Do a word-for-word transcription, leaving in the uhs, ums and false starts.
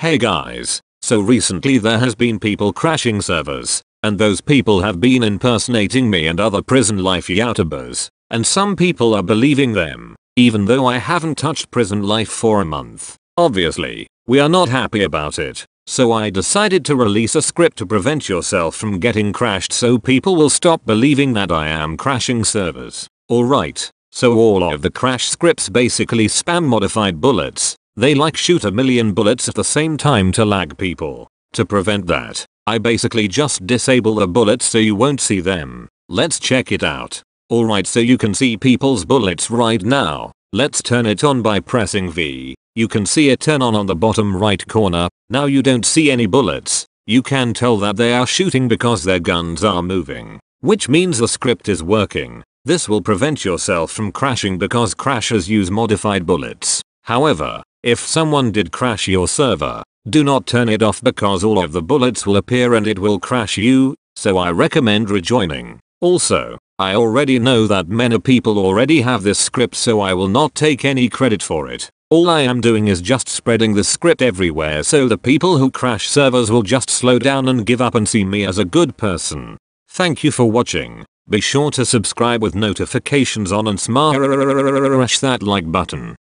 Hey guys, so recently there has been people crashing servers, and those people have been impersonating me and other Prison Life YouTubers, and some people are believing them, even though I haven't touched Prison Life for a month. Obviously, we are not happy about it, so I decided to release a script to prevent yourself from getting crashed so people will stop believing that I am crashing servers. Alright, so all of the crash scripts basically spam modified bullets. They like shoot a million bullets at the same time to lag people. To prevent that, I basically just disable the bullets so you won't see them. Let's check it out. Alright, so you can see people's bullets right now. Let's turn it on by pressing V. You can see it turn on on the bottom right corner. Now you don't see any bullets. You can tell that they are shooting because their guns are moving, which means the script is working. This will prevent yourself from crashing because crashers use modified bullets. However, if someone did crash your server, do not turn it off because all of the bullets will appear and it will crash you, so I recommend rejoining. Also, I already know that many people already have this script, so I will not take any credit for it. All I am doing is just spreading the script everywhere so the people who crash servers will just slow down and give up and see me as a good person. Thank you for watching. Be sure to subscribe with notifications on and smash that like button.